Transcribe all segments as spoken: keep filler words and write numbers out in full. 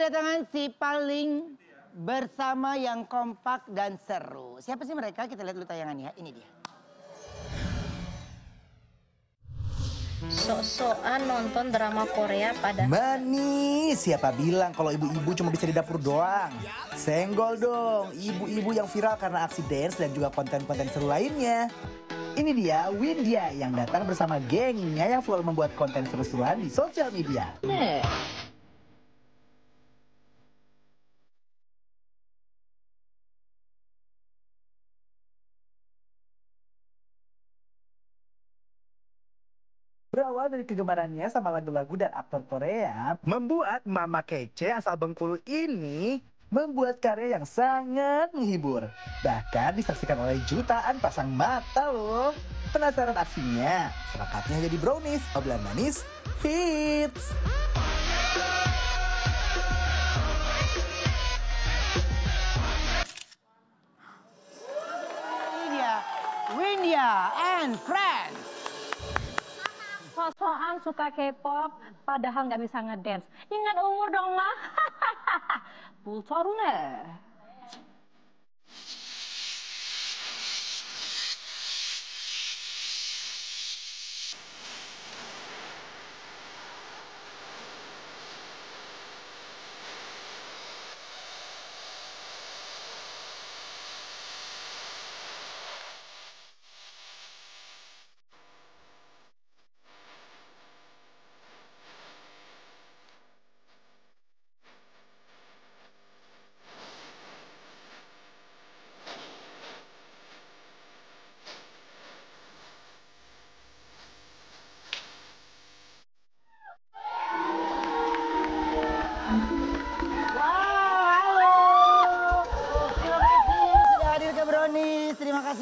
kedatangan si paling bersama yang kompak dan seru. Siapa sih mereka? Kita lihat dulu tayangannya. Ini dia. Sok-sokan nonton drama Korea pada manis. Siapa bilang kalau ibu-ibu cuma bisa di dapur doang? Senggol dong ibu-ibu yang viral karena aksi dance dan juga konten-konten seru lainnya. Ini dia Windya yang datang bersama gengnya yang full membuat konten seru-seruan di sosial media. Nih. Berawal dari kegemarannya sama lagu-lagu dan aktor Korea, membuat mama kece asal Bengkulu ini membuat karya yang sangat menghibur. Bahkan disaksikan oleh jutaan pasang mata loh. Penasaran aksinya? Selengkapnya jadi Brownis, obrolan manis, hits. Windya, Windya and Friends. Soal suka K-pop, padahal nggak bisa ngedance. Ingat umur dong, mah. Pulsar lah.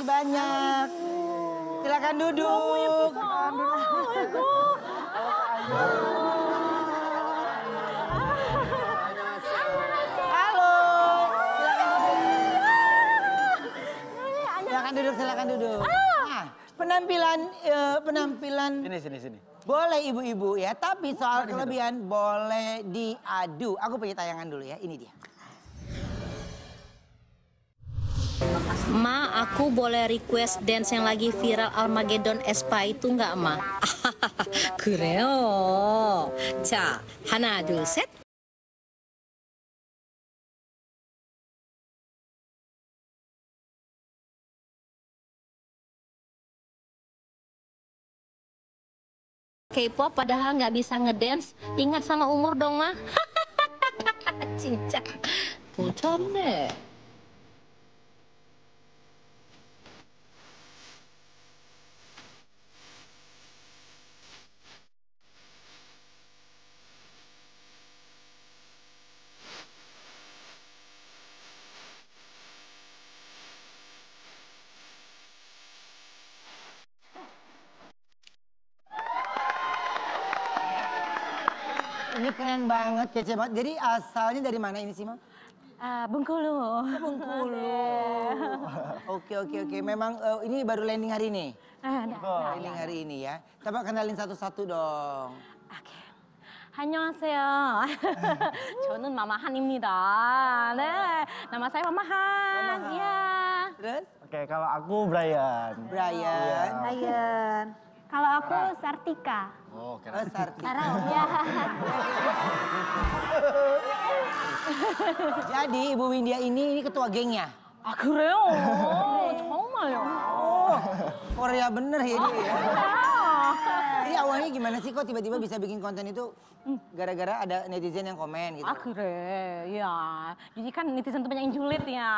Banyak. Silakan duduk. Halo. Silakan duduk, silakan duduk. Nah, penampilan eh, penampilan Sini sini sini. Boleh ibu-ibu ya, tapi soal kelebihan boleh diadu. Aku punya tayangan dulu ya, ini dia. Ma, aku boleh request dance yang lagi viral Armageddon Aespa itu nggak, Ma? Kureo. Cha, hana dul set. K-pop padahal nggak bisa ngedance. Ingat sama umur dong, Ma. Cincang. Pucom deh. Ini keren banget, kece banget. Jadi asalnya dari mana ini sih, Ma? Uh, Bengkulu. Bengkulu. Oke, oke, oke. Memang uh, ini baru landing hari ini? Uh, nah, oh, landing nah, hari nah. ini ya. Coba kenalin satu-satu dong. Oke. Okay. 안녕하세요. 저는 Mama Han입니다. 네. Nama saya Mama Han. Iya. Yeah. Terus? Oke, okay, kalau aku Brian. Brian. Yeah. Brian. Kalau aku Sartika. Oh, keren. Oh, Sartika. Ya. Jadi Ibu Windya ini ini ketua gengnya. Aku Reo. Oh, cuma ya. Oh, Korea bener ya dia. Ya. Jadi awalnya gimana sih kok tiba-tiba bisa bikin konten itu gara-gara ada netizen yang komen gitu? Aku Reo, ya. Jadi kan netizen tuh banyak yang julid ya, ya.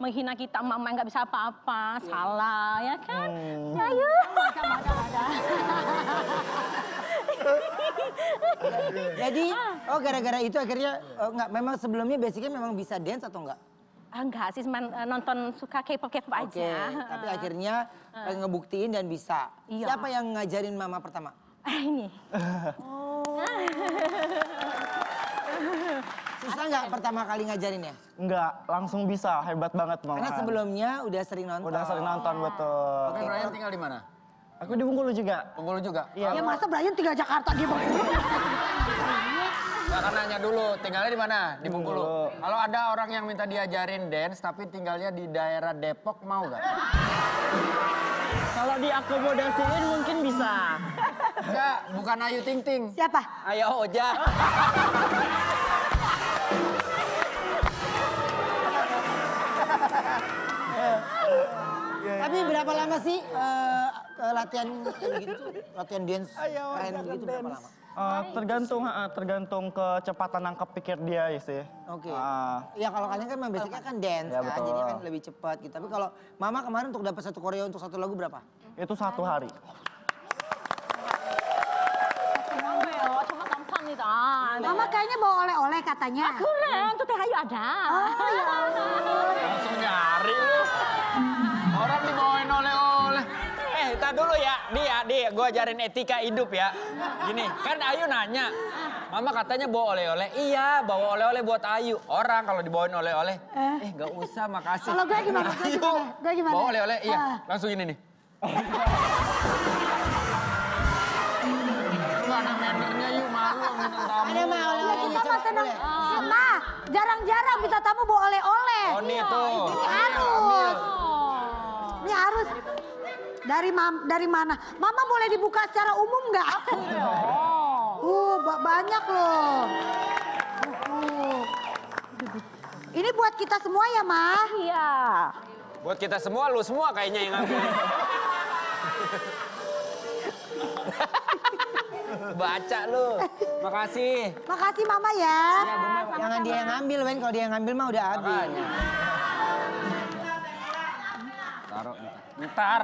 Menghina kita, mama nggak bisa apa-apa, ya. Salah ya kan? Hmm. Ya yuk. Jadi, oh gara-gara itu akhirnya oh, enggak, memang sebelumnya basicnya memang bisa dance atau enggak? Ah, enggak sih, cuma nonton suka K-pop K-pop aja. Oke, tapi akhirnya uh. ngebuktiin dan bisa. Iya. Siapa yang ngajarin mama pertama? Ini. Oh. Susah nggak pertama kali ngajarin ya? Enggak, langsung bisa, hebat banget mama. Karena sebelumnya udah sering nonton. Udah sering nonton, betul. Oke, Brian tinggal di mana? Aku di Bengkulu juga. Bengkulu juga? Iya. Ya, masa Brian tinggal Jakarta, dia Bengkulu? Gak akan nanya dulu, tinggalnya di mana? Di Bengkulu. Kalau ada orang yang minta diajarin dance, tapi tinggalnya di daerah Depok, mau gak? Kalau diakomodasiin mungkin bisa. Enggak, bukan Ayu Ting Ting. Siapa? Ayo Oja. Tapi berapa lama sih uh, latihan gitu? Latihan dance keren gitu berapa lama? Uh, tergantung uh, tergantung kecepatan nangkep pikir dia sih. Oke. Okay. Uh, ya kalau kalian kan basicnya kan dance ya, kan, betul. Jadi kan lebih cepat gitu. Tapi kalau Mama kemarin untuk dapat satu koreo untuk satu lagu berapa? Itu satu hari. Mama kayaknya bawa oleh-oleh katanya. Aku lah, untuk Taehyung ada. Oh, ya. Langsung nyari lu. Orang dibawain oleh-oleh. Eh, kita dulu ya. Dia, dia, gue ajarin etika hidup ya. Gini, kan Ayu nanya. Mama katanya bawa oleh-oleh. Iya, bawa oleh-oleh buat Ayu. Orang kalau dibawain oleh-oleh. Eh, gak usah, makasih. Kalau gue gimana? Gue gimana? Gue gimana? Bawa oleh-oleh, iya. Langsung ini nih. Ada mah oleh-oleh kita mah senang. Ma, jarang-jarang kita tamu bawa oleh-oleh. Oh, ini tuh. Ini harus. Ini harus. Dari dari mana? Mama boleh dibuka secara umum nggak? Uh, banyak loh. Ini buat kita semua ya, Ma? Iya. Buat kita semua, lu semua kayaknya yang ngambil. Baca lu. Makasih. Makasih Mama ya. Ya bener, jangan dia yang ngambil, Wen. Kalau dia yang ngambil mah udah habis. Taruh ntar.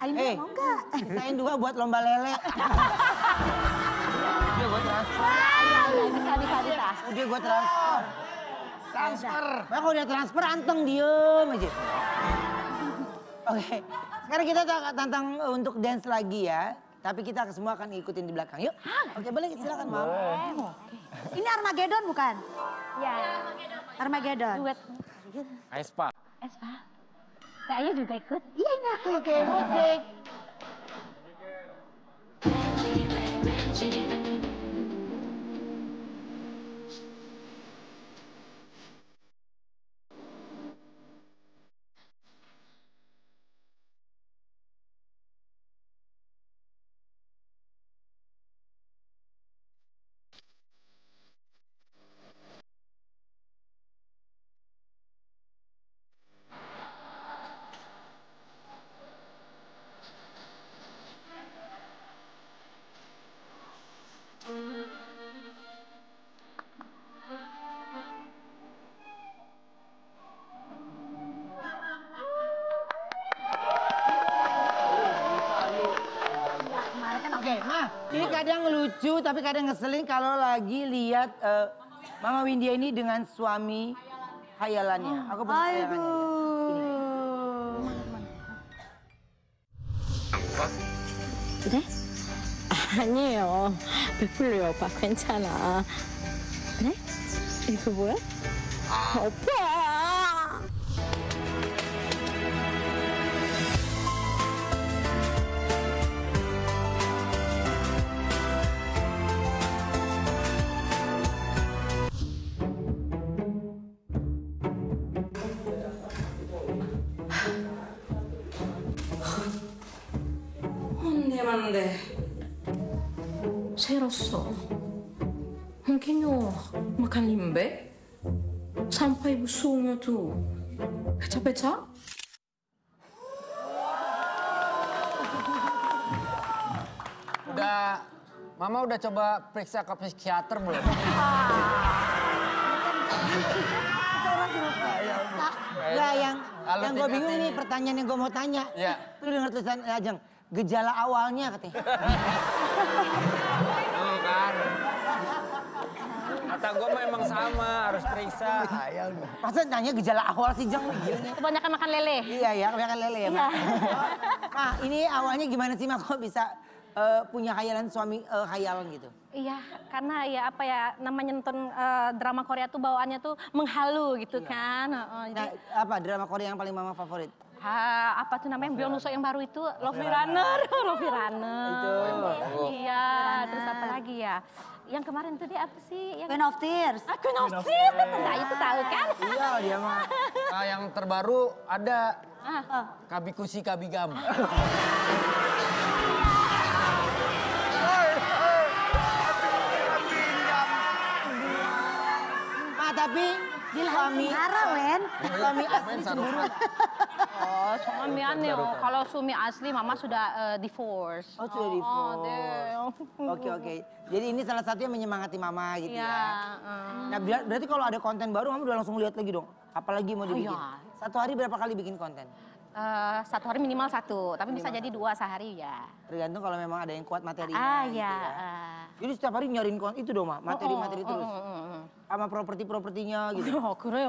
Aini hey, mau enggak? Sisain dua buat lomba lele. Dia buat transfer. Bisa bisa bisa. Udah gua transfer. Transfer. Nah, kalau udah transfer anteng diem aja. Oke. Okay. Sekarang kita tantang untuk dance lagi ya. Tapi kita semua akan ngikutin di belakang. Yuk. Hah? Oke, boleh silakan, Mam. Ini Armageddon bukan? Iya. Armageddon. Duet. Aespa. Aespa. Saya juga ikut. Iya, ini aku. Oke, okay, musik. Ini kadang lucu tapi kadang ngeselin kalau lagi lihat uh, Mama Windya ini dengan suami hayalannya. Aku pun hayalannya. Ini. 아니에요. 배불러요. 오빠 괜찮아. 그래? 이거 뭐야? 오빠. 새로써 홍기뇨 막할림배 삼파이 무수오며도 배차 배차 udah Mama udah coba periksa ke psikiater belum? Nah, yang yang gue bingung ini pertanyaan yang gue mau tanya. Itu denger tulisan Ajeng. Gejala awalnya katanya. Tuh kan. Kata gue memang sama, harus periksa. Masa nanya gejala awal sih, Jeng? Kebanyakan makan lele. Iya ya, kebanyakan lele ya. Iya. Nah, ini awalnya gimana sih, Mak? Kok bisa uh, punya khayalan suami uh, khayalan gitu? Iya, karena ya apa ya, namanya nonton uh, drama Korea tuh bawaannya tuh menghalu gitu iya. Kan. Uh, jadi... Nah, apa drama Korea yang paling Mama favorit? Ha, apa tuh namanya Beyond Luso yang baru itu? Love Me Runner. Love Me Runner. Iya, terus apa lagi ya? Yang kemarin tuh dia apa sih? Yang... Queen of Tears. Ah, Queen of Tears, nah itu tahu kan? Iya dia mah. Nah, yang terbaru ada ah. Kabi Kusi Kabi Gam. Nah, tapi dia suami Arab, Wen. Suami asli cemburu. Oh, suami aneh. Kalau suami asli mama sudah uh, divorce. Oh, sudah divorce. Oh, oke, oke. Jadi ini salah satu yang menyemangati mama gitu ya. ya. Um. Nah, berarti kalau ada konten baru mama udah langsung lihat lagi dong. Apalagi mau dibikin. Oh, iya. Satu hari berapa kali bikin konten? Uh, satu hari minimal satu, tapi minimal bisa jadi dua sehari ya. Tergantung kalau memang ada yang kuat materinya. Ah gitu ya. Uh. Jadi setiap hari nyariin konten itu dong, Ma, materi-materi oh, oh, terus. Oh, oh, oh, oh. Sama properti-propertinya gitu. Oh, keren.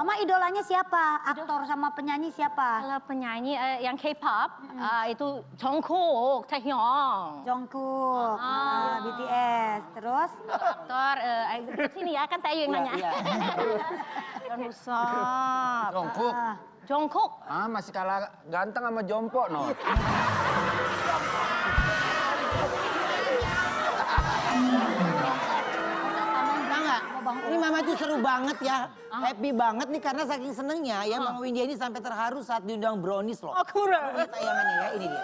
Sama idolanya siapa? Aktor sama penyanyi siapa? Kalau penyanyi uh, yang K-pop hmm. uh, itu Jungkook, Taehyung. Jungkook, ah. uh, B T S. Terus? Aktor, uh, sini ya kan Taehyung nanya. Iya. Jungkook. Jungkook. Ah, masih kalah ganteng sama Jompo, no. Ini mama tuh seru banget ya, ah. happy banget nih karena saking senengnya ya, ah. Mang Windya ini sampai terharu saat diundang Brownis loh. Oh, kurang. Ini tayangannya ya, ini dia.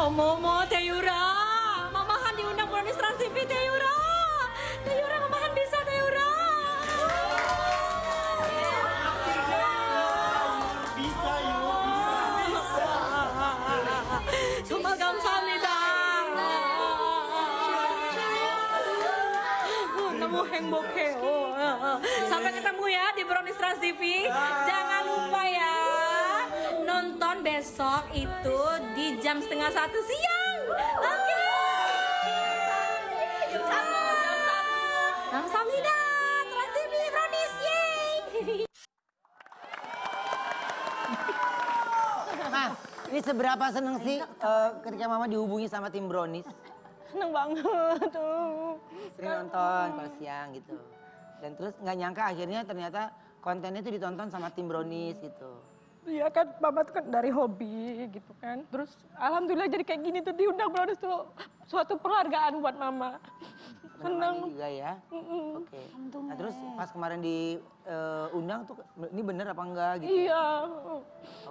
Oh, Momo, Teyura, Mama Han diundang Brownis TransTV, Teyura. Teyura, Mama Han bisa, Teyura. Oke, oh, uh, uh. sampai ketemu ya di Brownis TransTV. Jangan lupa ya nonton besok itu di jam setengah satu siang. Oke. Samida, TransTV Brownis, yay. Nah, ini seberapa seneng sih uh, ketika mama dihubungi sama tim Brownis? Seneng banget tuh. Sering nonton kalau siang gitu. Dan terus nggak nyangka akhirnya ternyata kontennya itu ditonton sama tim Brownis gitu. Iya kan, Mama tuh kan dari hobi gitu kan. Terus alhamdulillah jadi kayak gini tuh diundang Brownis tuh suatu penghargaan buat Mama. Senang juga ya. Mm -mm. Oke. Okay. Nah terus pas kemarin diundang uh, tuh ini bener apa enggak gitu? Iya. Oke.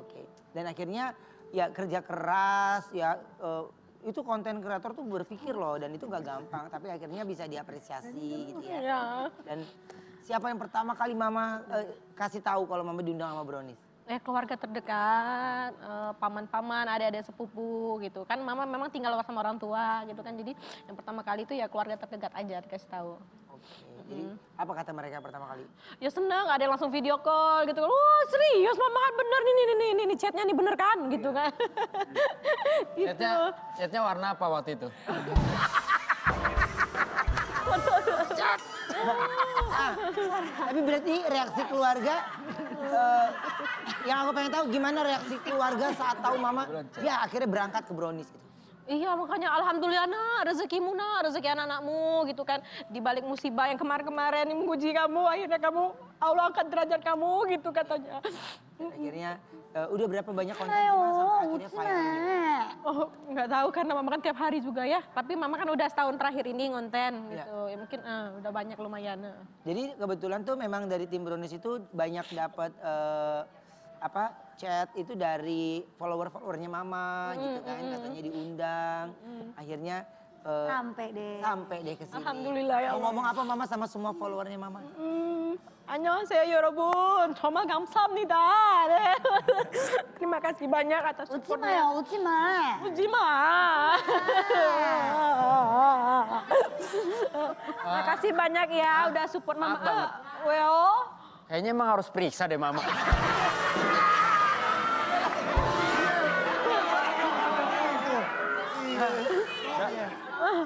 Okay. Dan akhirnya ya kerja keras ya. Uh, Itu konten kreator tuh berpikir loh, dan itu gak gampang, tapi akhirnya bisa diapresiasi gitu ya. ya. Dan siapa yang pertama kali mama eh, kasih tahu kalau mama diundang sama Brownis? Eh, keluarga terdekat, paman-paman, eh, adik-adik sepupu gitu kan. Mama memang tinggal sama orang tua gitu kan, jadi yang pertama kali itu ya keluarga terdekat aja dikasih tahu. Oke, mm-hmm. Jadi apa kata mereka pertama kali? Ya senang, ada yang langsung video call gitu. Oh serius Mama bener nih, nih, nih, nih, nih chatnya nih bener kan gitu iya. kan. gitu. Chatnya, chatnya warna apa waktu itu? Chat. Ah, tapi berarti reaksi keluarga, uh, yang aku pengen tahu gimana reaksi keluarga saat tahu Mama ya akhirnya berangkat ke Brownis gitu. Iya makanya alhamdulillah nah rezekimu nah rezeki anak-anakmu gitu kan. Di balik musibah yang kemarin-kemarin yang menguji kamu akhirnya kamu Allah angkat derajat kamu gitu katanya. Dan akhirnya uh, udah berapa banyak konten Ayo, Mama sampai akhirnya final gitu. Oh nggak tahu karena Mama kan tiap hari juga ya. Tapi Mama kan udah setahun terakhir ini konten gitu. Ya, ya mungkin uh, udah banyak lumayan. Uh. Jadi kebetulan tuh memang dari tim Brownis itu banyak dapat uh, apa? chat itu dari follower-followernya Mama mm, gitu kan mm, katanya diundang mm. akhirnya uh, sampai deh sampai deh ke sini. Alhamdulillah ya. Mau ngomong apa Mama sama semua followernya Mama? Annyeonghaseyo 여러분. 정말 감사합니다. Terima kasih banyak atas supportnya. Ujima ya, Ujima. Terima kasih banyak ya udah support Mama. Uh, well, kayaknya emang harus periksa deh Mama.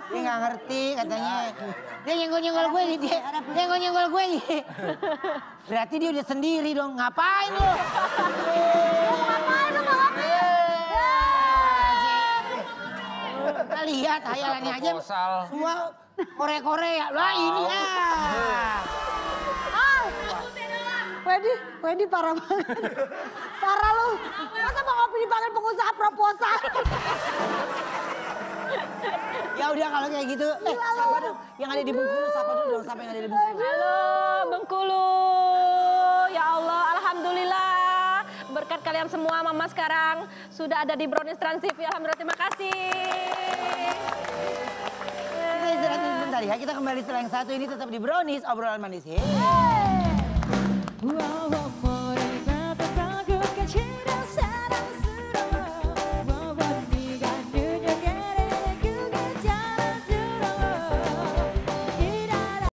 Dia nggak ngerti katanya. Dia nyenggol-nyenggol gue nih. Dia nyenggol-nyenggol gue nih. Berarti dia udah sendiri dong. Ngapain lu? Ngapain lu? Kita lihat hayalannya aja. Semua Korea-Korea. Lah ini ah. Weh Wedi, Wedi parah banget. Parah lu. Masa Bang Opi dipanggil pengusaha proposal? Ya udah kalau kayak gitu. Eh, siapa dong yang ada di Bengkulu? Siapa dulu dong siapa yang ada di Bengkulu? Halo Bengkulu. Ya Allah, alhamdulillah. Berkat kalian semua, Mama sekarang sudah ada di Brownis TransTV. Alhamdulillah, terima kasih. Bentar ya, kita kembali setelah yang satu ini tetap di Brownis, obrolan manis. Hey. Wow, wow, wow.